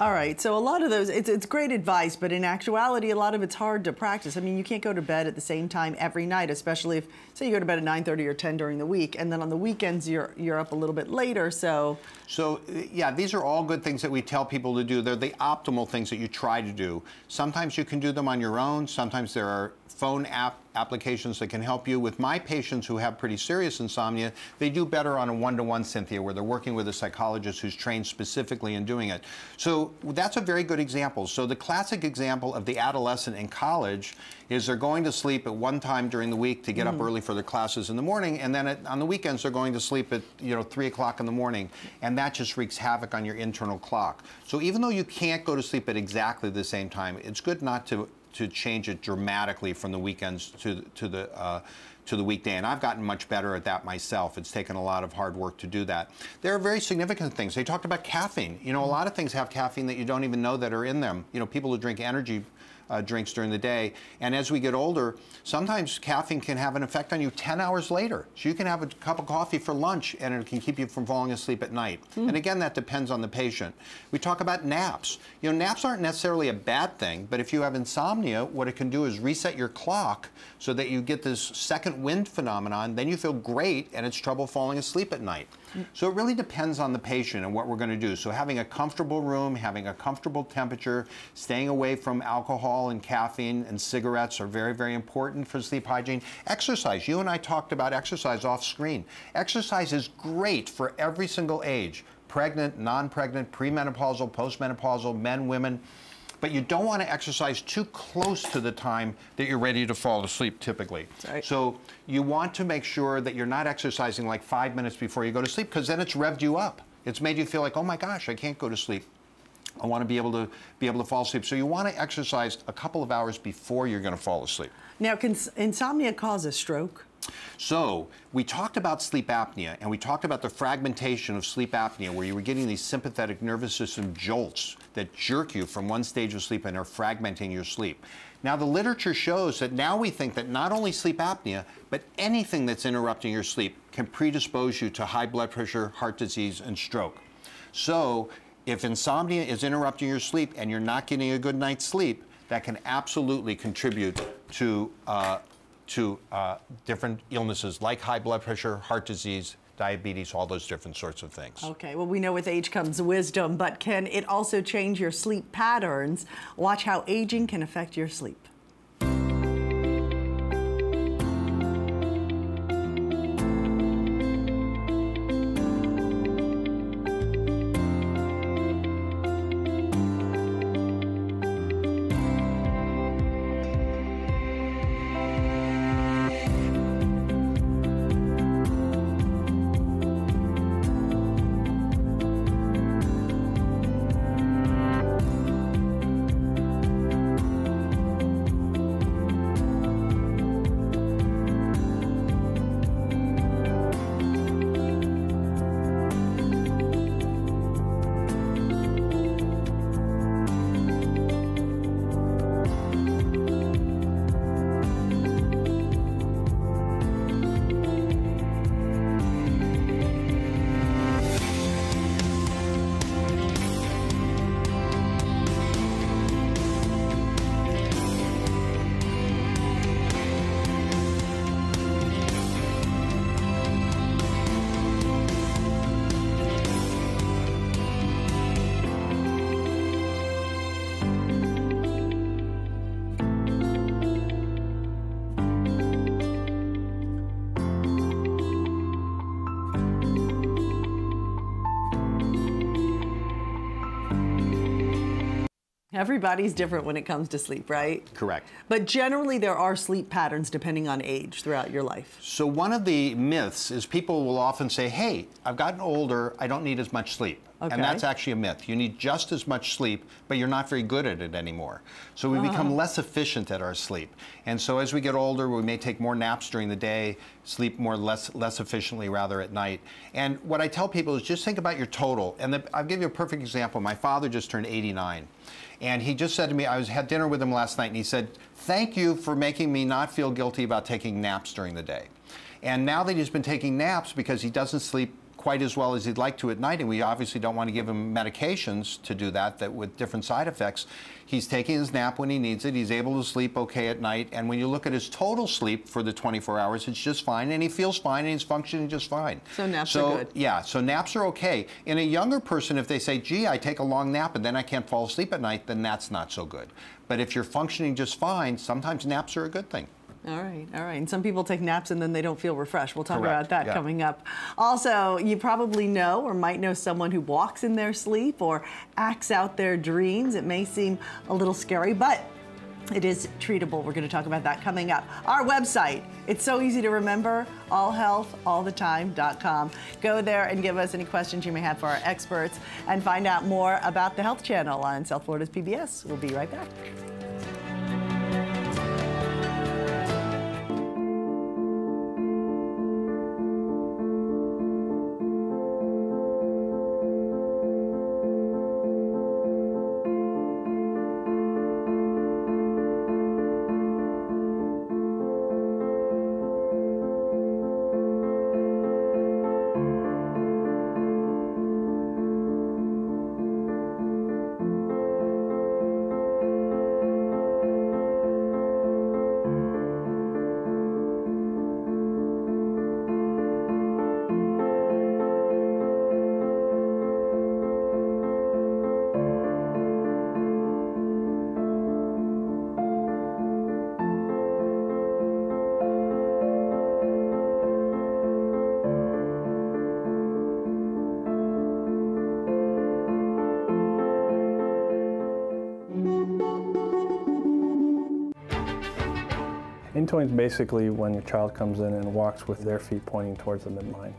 All right, so a lot of those, it's great advice, but in actuality, a lot of it's hard to practice. I mean, you can't go to bed at the same time every night, especially if, say, you go to bed at 9:30 or 10 during the week, and then on the weekends, you're up a little bit later, so. So, yeah, these are all good things that we tell people to do. They're the optimal things that you try to do. Sometimes you can do them on your own. Sometimes there are phone applications that can help you. With my patients who have pretty serious insomnia, they do better on a one-to-one, Cynthia, where they're working with a psychologist who's trained specifically in doing it. So that's a very good example. So the classic example of the adolescent in college is they're going to sleep at one time during the week to get up early for their classes in the morning, and then on the weekends they're going to sleep at 3 o'clock in the morning, and that just wreaks havoc on your internal clock. So even though you can't go to sleep at exactly the same time, it's good not to change it dramatically from the weekends to the weekday, and I've gotten much better at that myself. It's taken a lot of hard work to do that. There are very significant things. They talked about caffeine. You know, a lot of things have caffeine that you don't even know that are in them. You know, people who drink energy drinks during the day, and as we get older, sometimes caffeine can have an effect on you 10 hours later. So you can have a cup of coffee for lunch, and it can keep you from falling asleep at night. And again, that depends on the patient. We talk about naps. You know, naps aren't necessarily a bad thing, but if you have insomnia, what it can do is reset your clock so that you get this second wind phenomenon. Then you feel great, and it's trouble falling asleep at night. So it really depends on the patient and what we're going to do. So having a comfortable room, having a comfortable temperature, staying away from alcohol and caffeine and cigarettes are very, very important for sleep hygiene. Exercise. You and I talked about exercise off screen. Exercise is great for every single age. Pregnant, non-pregnant, premenopausal, postmenopausal, men, women. But you don't want to exercise too close to the time that you're ready to fall asleep, typically. Sorry. So you want to make sure that you're not exercising like 5 minutes before you go to sleep, because then it's revved you up. It's made you feel like, oh my gosh, I can't go to sleep. I want to be able to fall asleep. So you want to exercise a couple of hours before you're going to fall asleep. Now, can insomnia cause a stroke? So we talked about sleep apnea, and we talked about the fragmentation of sleep apnea, where you were getting these sympathetic nervous system jolts that jerk you from one stage of sleep and are fragmenting your sleep. Now, the literature shows that now we think that not only sleep apnea, but anything that's interrupting your sleep can predispose you to high blood pressure, heart disease, and stroke. So if insomnia is interrupting your sleep and you're not getting a good night's sleep, that can absolutely contribute to different illnesses like high blood pressure, heart disease, diabetes, all those different sorts of things. Okay, well, we know with age comes wisdom, but can it also change your sleep patterns? Watch how aging can affect your sleep. Everybody's different when it comes to sleep, right? Correct. But generally there are sleep patterns depending on age throughout your life. So one of the myths is people will often say, hey, I've gotten older, I don't need as much sleep. Okay. And that's actually a myth. You need just as much sleep, but you're not very good at it anymore. So we become less efficient at our sleep. And so as we get older, we may take more naps during the day, sleep more less efficiently rather at night. And what I tell people is just think about your total. And I'll give you a perfect example. My father just turned 89. And he just said to me, had dinner with him last night, and he said, thank you for making me not feel guilty about taking naps during the day. And now that he's been taking naps because he doesn't sleep quite as well as he'd like to at night, and we obviously don't want to give him medications to do that, with different side effects. He's taking his nap when he needs it, he's able to sleep okay at night, and when you look at his total sleep for the 24 hours, it's just fine, and he feels fine, and he's functioning just fine. So naps are good. Yeah, so naps are okay. In a younger person, if they say, gee, I take a long nap and then I can't fall asleep at night, then that's not so good. But if you're functioning just fine, sometimes naps are a good thing. All right, all right. And some people take naps and then they don't feel refreshed. We'll talk about that coming up. Also, you probably know or might know someone who walks in their sleep or acts out their dreams. It may seem a little scary, but it is treatable. We're going to talk about that coming up. Our website, it's so easy to remember, allhealthallthetime.com. Go there and give us any questions you may have for our experts and find out more about the Health Channel on South Florida's PBS. We'll be right back. Toeing is basically when your child comes in and walks with their feet pointing towards the midline.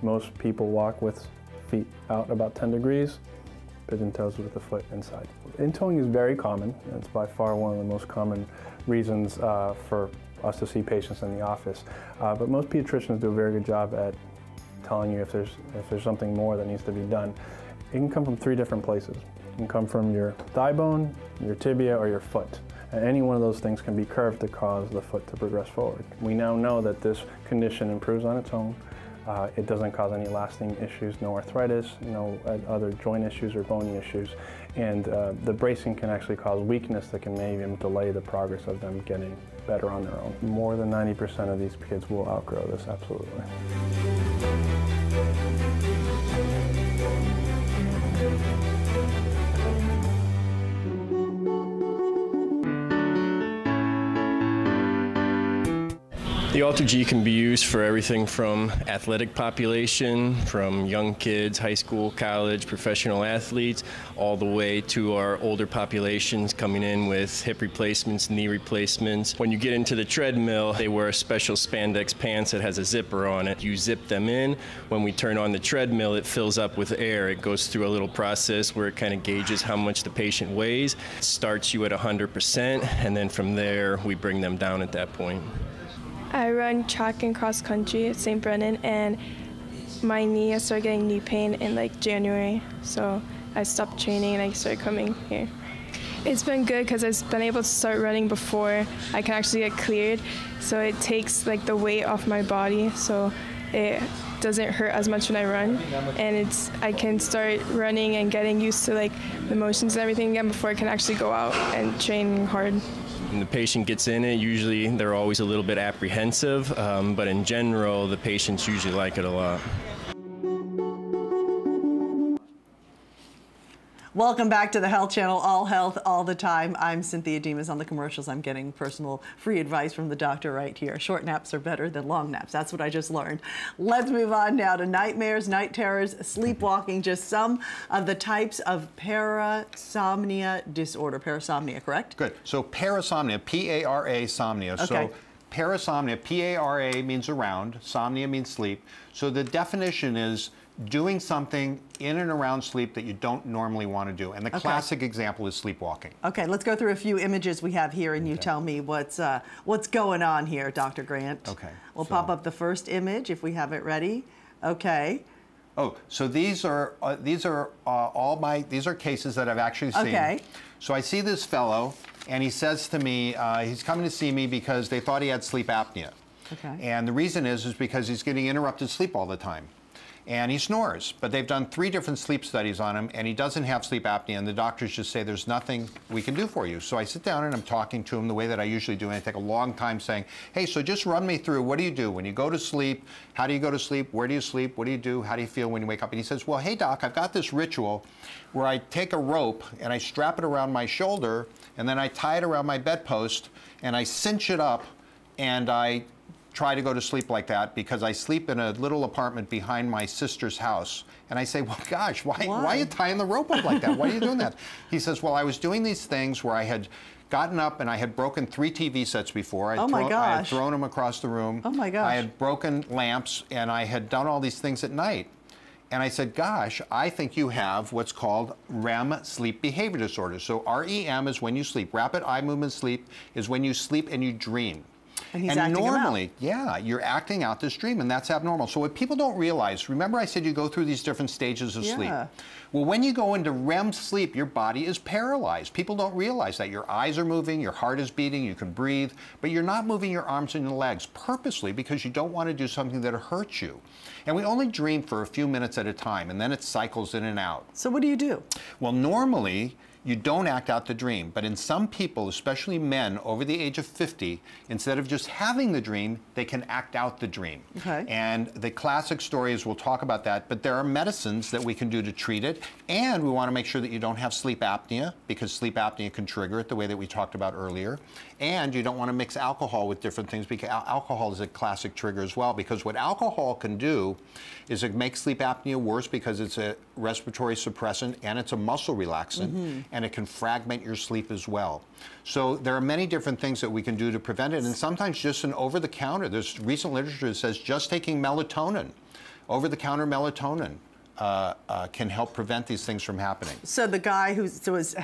Most people walk with feet out about 10 degrees, pigeon toes with the foot inside. In-toeing is very common, and it's by far one of the most common reasons for us to see patients in the office. But most pediatricians do a very good job at telling you if there's something more that needs to be done. It can come from three different places. It can come from your thigh bone, your tibia, or your foot. And any one of those things can be curved to cause the foot to progress forward. We now know that this condition improves on its own. It doesn't cause any lasting issues, no arthritis, no other joint issues or bony issues. And the bracing can actually cause weakness that can maybe even delay the progress of them getting better on their own. More than 90% of these kids will outgrow this, absolutely. The Alter-G can be used for everything from athletic population, from young kids, high school, college, professional athletes, all the way to our older populations coming in with hip replacements, knee replacements. When you get into the treadmill, they wear a special spandex pants that has a zipper on it. You zip them in. When we turn on the treadmill, it fills up with air. It goes through a little process where it kind of gauges how much the patient weighs. It starts you at 100%, and then from there, we bring them down at that point. I run track and cross country at St. Brennan, and my knee, I started getting knee pain in like January, so I stopped training and I started coming here. It's been good because I've been able to start running before I can actually get cleared, so it takes like the weight off my body, so it doesn't hurt as much when I run, and I can start running and getting used to like the motions and everything again before I can actually go out and train hard. When the patient gets in it, usually they're always a little bit apprehensive, but in general, the patients usually like it a lot. Welcome back to the Health Channel, all health, all the time. I'm Cynthia Demas. On the commercials, I'm getting personal free advice from the doctor right here. Short naps are better than long naps. That's what I just learned. Let's move on now to nightmares, night terrors, sleepwalking, just some of the types of parasomnia disorder. Parasomnia, correct? Good. So parasomnia, P-A-R-A, somnia. Okay. So parasomnia, P-A-R-A means around, somnia means sleep. So the definition is doing something in and around sleep that you don't normally want to do. And the classic example is sleepwalking. Okay, let's go through a few images we have here, and you tell me what's going on here, Dr. Grant. Okay. We'll pop up the first image if we have it ready. Okay. Oh, so these are cases that I've actually seen. Okay. So I see this fellow, and he says to me, he's coming to see me because they thought he had sleep apnea. Okay. And the reason is because he's getting interrupted sleep all the time. And he snores, but they've done 3 different sleep studies on him, and he doesn't have sleep apnea, and the doctors just say there's nothing we can do for you. So I sit down and I'm talking to him the way that I usually do, and I take a long time saying, hey, so just run me through, what do you do when you go to sleep? How do you go to sleep? Where do you sleep? What do you do? How do you feel when you wake up? And he says, well, hey doc, I've got this ritual where I take a rope and I strap it around my shoulder, and then I tie it around my bedpost, and I cinch it up, and I try to go to sleep like that because I sleep in a little apartment behind my sister's house. And I say, well, gosh, why are you tying the rope up like that? Why are you doing that? He says, well, I was doing these things where I had gotten up and I had broken 3 TV sets before. I had thrown them across the room. Oh my gosh. I had broken lamps and I had done all these things at night. And I said, gosh, I think you have what's called REM sleep behavior disorder. So REM is when you sleep. Rapid eye movement sleep is when you sleep and you dream. And normally, you're acting out this dream, and that's abnormal. So what people don't realize, remember I said you go through these different stages of sleep. Well, when you go into REM sleep, your body is paralyzed. People don't realize that. Your eyes are moving, your heart is beating, you can breathe, but you're not moving your arms and your legs purposely because you don't want to do something that hurts you. And we only dream for a few minutes at a time, and then it cycles in and out. So what do you do? Well, normally, you don't act out the dream, but in some people, especially men over the age of 50, instead of just having the dream, they can act out the dream. Okay. And the classic story is, we'll talk about that, but there are medicines that we can do to treat it, and we want to make sure that you don't have sleep apnea, because sleep apnea can trigger it the way that we talked about earlier, and you don't want to mix alcohol with different things, because alcohol is a classic trigger as well, because what alcohol can do is it makes sleep apnea worse because it's a respiratory suppressant and it's a muscle relaxant. And it can fragment your sleep as well. So there are many different things that we can do to prevent it, and sometimes just an over-the-counter. There's recent literature that says just taking melatonin, over-the-counter melatonin, can help prevent these things from happening. So the guy who was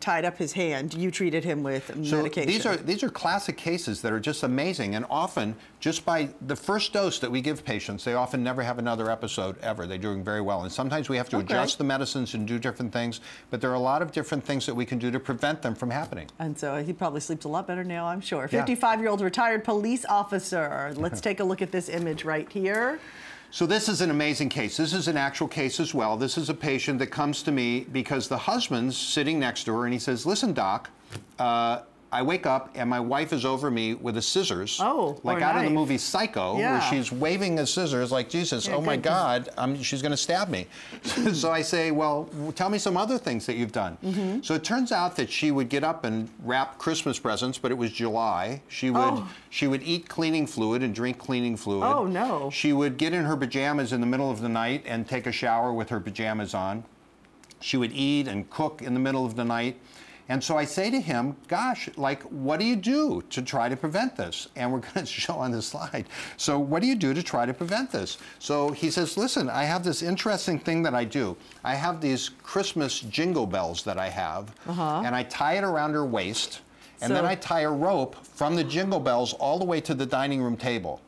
tied up his hand, you treated him with medication. These are classic cases that are just amazing, and often just by the first dose that we give patients, they often never have another episode ever. They're doing very well, and sometimes we have to adjust the medicines and do different things, but there are a lot of different things that we can do to prevent them from happening. And so he probably sleeps a lot better now, I'm sure. 55-year-old retired police officer. Let's take a look at this image right here. So this is an amazing case. This is an actual case as well. This is a patient that comes to me because the husband's sitting next to her, and he says, listen, doc, I wake up and my wife is over me with a scissors. Like out of the movie Psycho, where she's waving the scissors like, Jesus, oh my God, she's gonna stab me. So I say, well, tell me some other things that you've done. So it turns out that she would get up and wrap Christmas presents, but it was July. She would eat cleaning fluid and drink cleaning fluid. She would get in her pajamas in the middle of the night and take a shower with her pajamas on. She would eat and cook in the middle of the night. And so I say to him, gosh, like, what do you do to try to prevent this? And we're going to show on the slide. So what do you do to try to prevent this? So he says, listen, I have this interesting thing that I do. I have these Christmas jingle bells that I have, and I tie it around her waist, and then I tie a rope from the jingle bells all the way to the dining room table.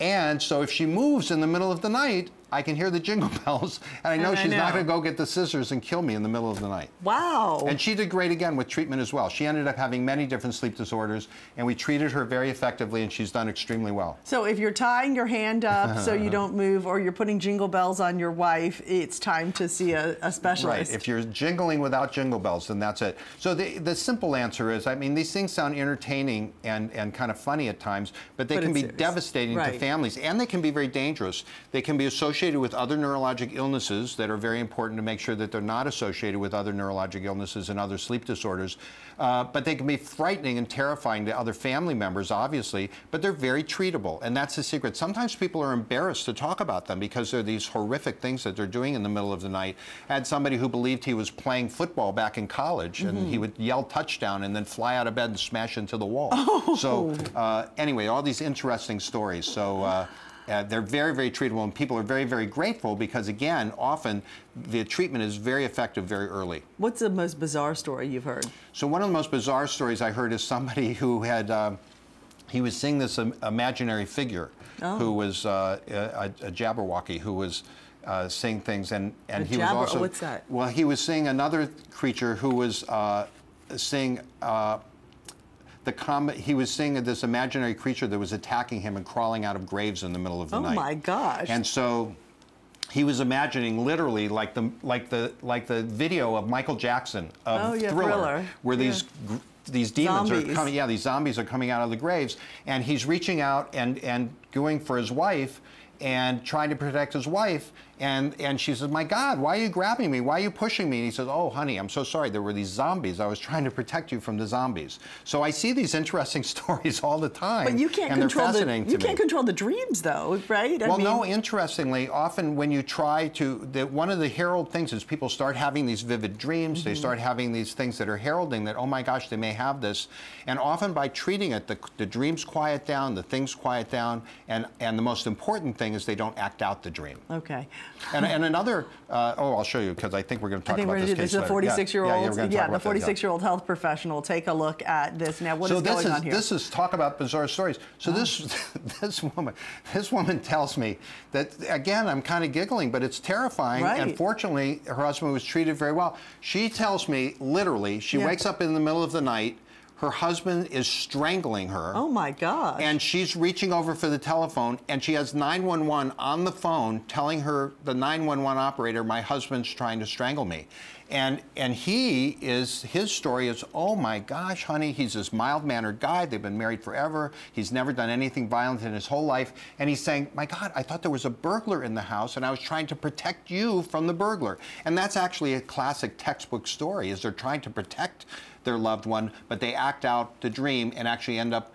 And so if she moves in the middle of the night, I can hear the jingle bells, and I know she's not going to go get the scissors and kill me in the middle of the night. And she did great again with treatment as well. She ended up having many different sleep disorders, and we treated her very effectively, and she's done extremely well. So if you're tying your hand up so you don't move, or you're putting jingle bells on your wife, it's time to see a specialist. If you're jingling without jingle bells, then that's it. So the simple answer is, I mean, these things sound entertaining and kind of funny at times, but they can be serious. Devastating to families, and they can be very dangerous. They can be associated associated with other neurologic illnesses that are very important to make sure that they're not associated with other neurologic illnesses and other sleep disorders. But they can be frightening and terrifying to other family members, obviously, but they're very treatable. And that's the secret. Sometimes people are embarrassed to talk about them because they're these horrific things that they're doing in the middle of the night. I had somebody who believed he was playing football back in college, mm-hmm. and he would yell touchdown and then fly out of bed and smash into the wall. Oh. So anyway, all these interesting stories. So. They're very, very treatable, and people are very, very grateful because, again, often the treatment is very effective very early. What's the most bizarre story you've heard? So one of the most bizarre stories I heard is somebody who had, he was seeing this imaginary figure, oh. who was a Jabberwocky, who was seeing things, and he was also... What's that? Well, he was seeing another creature who was seeing... he was seeing this imaginary creature that was attacking him and crawling out of graves in the middle of the night. Oh my gosh. And so he was imagining literally like the video of Michael Jackson of Thriller, where these these demons are coming, these zombies are coming out of the graves, and he's reaching out and going for his wife and trying to protect his wife, and she says, my God, why are you grabbing me? Why are you pushing me? And he says, oh, honey, I'm so sorry. There were these zombies. I was trying to protect you from the zombies. So I see these interesting stories all the time, but you can't control the dreams, though, right? Well, no, interestingly, often when you try to, one of the herald things is people start having these vivid dreams. Mm-hmm. They start having these things that are heralding that, oh, my gosh, they may have this. And often by treating it, the dreams quiet down, the things quiet down, and the most important thing is they don't act out the dream. Okay. And another, I'll show you because I think we're going to talk about this case later. This is a 46-year-old, the 46-year-old health professional. Take a look at this now. What is going on here? So this is talk about bizarre stories. So this woman tells me that, again, I'm kind of giggling, but it's terrifying. Right. And fortunately, her husband was treated very well. She tells me literally, she wakes up in the middle of the night. Her husband is strangling her. Oh, my gosh. And she's reaching over for the telephone, and she has 911 on the phone telling her, the 911 operator, my husband's trying to strangle me. And he is, his story is, oh my gosh, honey, he's this mild-mannered guy. They've been married forever. He's never done anything violent in his whole life. And he's saying, my God, I thought there was a burglar in the house, and I was trying to protect you from the burglar. And that's actually a classic textbook story, is they're trying to protect their loved one, but they act out the dream and actually end up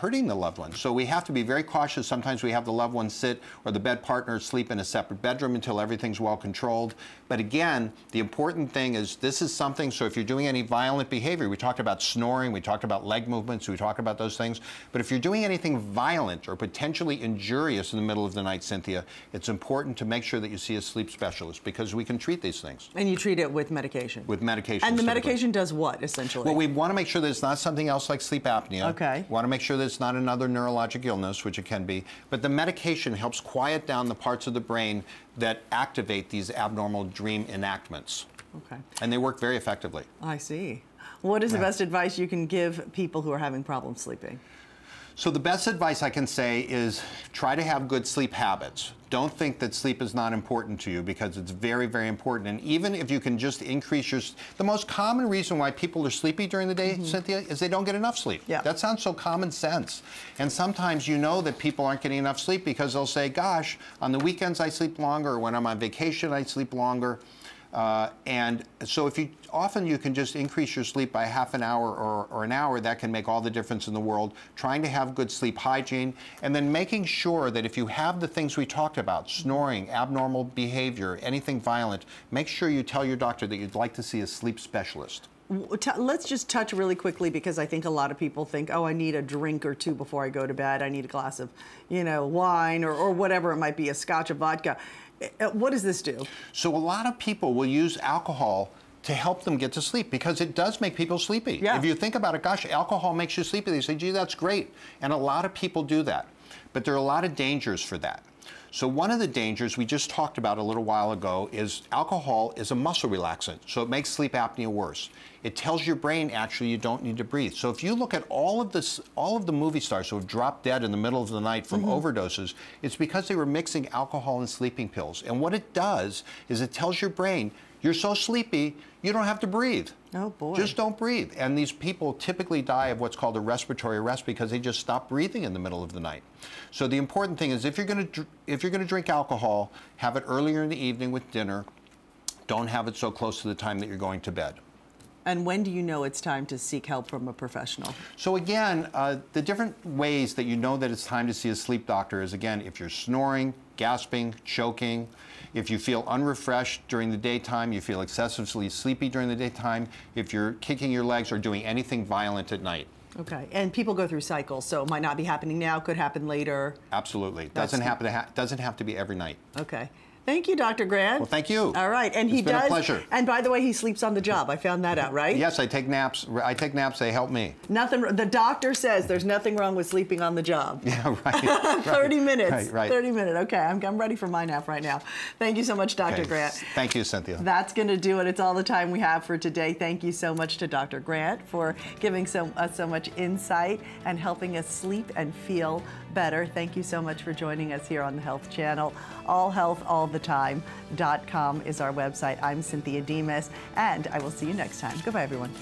hurting the loved one. So we have to be very cautious. Sometimes we have the loved one sit or the bed partner sleep in a separate bedroom until everything's well controlled. But again, the important thing is this is something, so if you're doing any violent behavior, we talked about snoring, we talked about leg movements, we talked about those things. But if you're doing anything violent or potentially injurious in the middle of the night, Cynthia, it's important to make sure that you see a sleep specialist because we can treat these things. And you treat it with medication? With medication. And the medication does what, essentially? Well, we want to make sure that it's not something else like sleep apnea. Okay. We want to make sure that it's not another neurologic illness, which it can be, but the medication helps quiet down the parts of the brain that activate these abnormal dream enactments. Okay. And they work very effectively. I see. What is the best advice you can give people who are having problems sleeping? So the best advice I can say is try to have good sleep habits. Don't think that sleep is not important to you because it's very, very important. And even if you can just increase your... The most common reason why people are sleepy during the day, mm-hmm. Cynthia, is they don't get enough sleep. Yeah. That sounds so common sense. And sometimes you know that people aren't getting enough sleep because they'll say, gosh, on the weekends I sleep longer, or when I'm on vacation I sleep longer. And so if you, often you can just increase your sleep by half an hour or an hour, that can make all the difference in the world. Trying to have good sleep hygiene, and then making sure that if you have the things we talked about, snoring, abnormal behavior, anything violent, make sure you tell your doctor that you'd like to see a sleep specialist. Let's just touch really quickly because I think a lot of people think, oh, I need a drink or two before I go to bed. I need a glass of, you know, wine or whatever it might be, a scotch, a vodka. What does this do? So a lot of people will use alcohol to help them get to sleep because it does make people sleepy. Yeah. If you think about it, gosh, alcohol makes you sleepy. They say, gee, that's great. And a lot of people do that. But there are a lot of dangers for that. So one of the dangers we just talked about a little while ago is alcohol is a muscle relaxant, so it makes sleep apnea worse. It tells your brain actually you don't need to breathe. So if you look at all of the movie stars who have dropped dead in the middle of the night from overdoses, it's because they were mixing alcohol and sleeping pills. And what it does is it tells your brain, you're so sleepy, you don't have to breathe. Oh, boy. Just don't breathe. And these people typically die of what's called a respiratory arrest because they just stop breathing in the middle of the night. So the important thing is, if you're going to drink alcohol, have it earlier in the evening with dinner. Don't have it so close to the time that you're going to bed. And when do you know it's time to seek help from a professional? So again, the different ways that you know that it's time to see a sleep doctor is, again, if you're snoring, gasping, choking, if you feel unrefreshed during the daytime, you feel excessively sleepy during the daytime, if you're kicking your legs or doing anything violent at night. Okay, and people go through cycles, so it might not be happening now, could happen later. Absolutely. Doesn't have to be every night. Okay. Thank you, Dr. Grant. Well, thank you. All right, and he does. It's been a pleasure. And by the way, he sleeps on the job. I found that out, right? Yes, I take naps. I take naps. They help me. Nothing. The doctor says there's nothing wrong with sleeping on the job. Yeah, right. 30 minutes. Right. 30 minutes. Okay, I'm ready for my nap right now. Thank you so much, Dr. Grant. Thank you, Cynthia. That's going to do it. It's all the time we have for today. Thank you so much to Dr. Grant for giving us so much insight and helping us sleep and feel better. Thank you so much for joining us here on the Health Channel. allhealthallthetime.com is our website. I'm Cynthia Demas, and I will see you next time. Goodbye, everyone.